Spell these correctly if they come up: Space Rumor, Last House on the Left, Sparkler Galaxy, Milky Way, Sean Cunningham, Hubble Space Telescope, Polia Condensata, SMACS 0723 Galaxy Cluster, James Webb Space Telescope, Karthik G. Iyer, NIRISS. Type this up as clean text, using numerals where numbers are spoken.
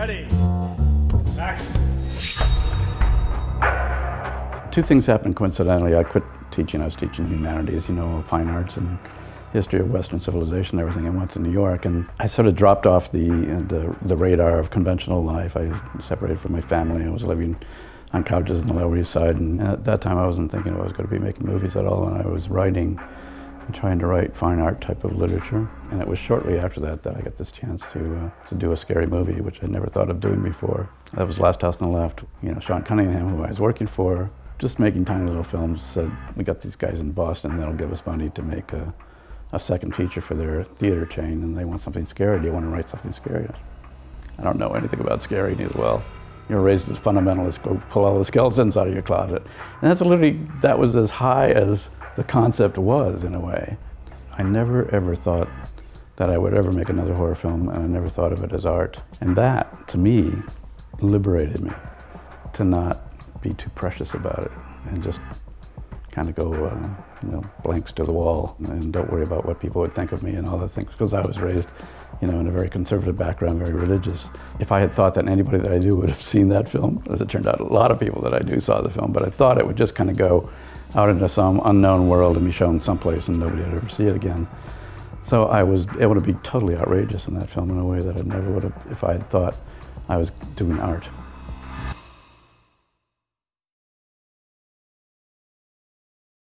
Ready. Action. Two things happened coincidentally. I quit teaching. I was teaching humanities, you know, fine arts and history of Western civilization and everything. I went to New York and I sort of dropped off the radar of conventional life. I separated from my family. I was living on couches in the Lower East Side, and at that time I wasn't thinking I was going to be making movies at all, and I was writing and trying to write fine art type of literature. And it was shortly after that that I got this chance to do a scary movie, which I never thought of doing before. That was Last House on the Left. You know, Sean Cunningham, who I was working for, just making tiny little films, said, "We got these guys in Boston, that'll give us money to make a second feature for their theater chain, and they want something scary. Do you want to write something scary?" I don't know anything about scary as well. You're raised as fundamentalists, go pull all the skeletons out of your closet. And that's literally, that was as high as the concept was, in a way. I never ever thought that I would ever make another horror film, and I never thought of it as art. And that, to me, liberated me, to not be too precious about it and just kind of go, you know, blanks to the wall and don't worry about what people would think of me and all that things, because I was raised, you know, in a very conservative background, very religious. If I had thought that anybody that I knew would have seen that film, as it turned out, a lot of people that I knew saw the film, but I thought it would just kind of go out into some unknown world and be shown someplace and nobody would ever see it again. So I was able to be totally outrageous in that film in a way that I never would have if I had thought I was doing art.